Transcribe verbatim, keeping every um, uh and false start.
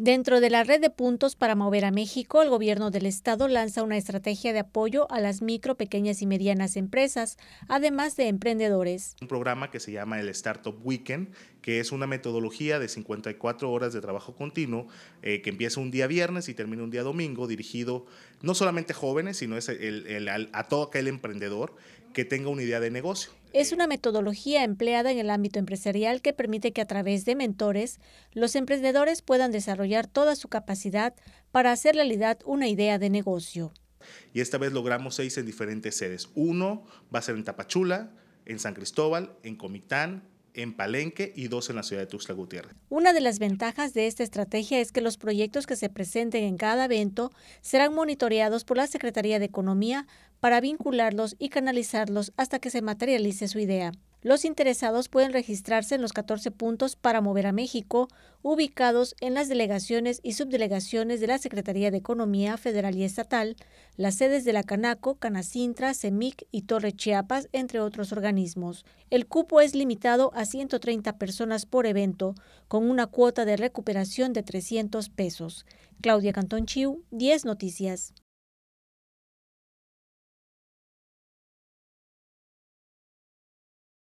Dentro de la red de puntos para mover a México, el gobierno del estado lanza una estrategia de apoyo a las micro, pequeñas y medianas empresas, además de emprendedores. Un programa que se llama el Startup Weekend, que es una metodología de cincuenta y cuatro horas de trabajo continuo, eh, que empieza un día viernes y termina un día domingo, dirigido no solamente a jóvenes, sino es el, el, el, a todo aquel emprendedor que tenga una idea de negocio. Es una metodología empleada en el ámbito empresarial que permite que a través de mentores los emprendedores puedan desarrollar toda su capacidad para hacer realidad una idea de negocio. Y esta vez logramos seis en diferentes sedes. Uno va a ser en Tapachula, en San Cristóbal, en Comitán, en Palenque y dos en la ciudad de Tuxtla Gutiérrez. Una de las ventajas de esta estrategia es que los proyectos que se presenten en cada evento serán monitoreados por la Secretaría de Economía para vincularlos y canalizarlos hasta que se materialice su idea. Los interesados pueden registrarse en los catorce puntos para mover a México, ubicados en las delegaciones y subdelegaciones de la Secretaría de Economía Federal y Estatal, las sedes de la Canaco, Canacintra, C E M I C y Torre Chiapas, entre otros organismos. El cupo es limitado a ciento treinta personas por evento, con una cuota de recuperación de trescientos pesos. Claudia Cantón-Chiu, diez Noticias.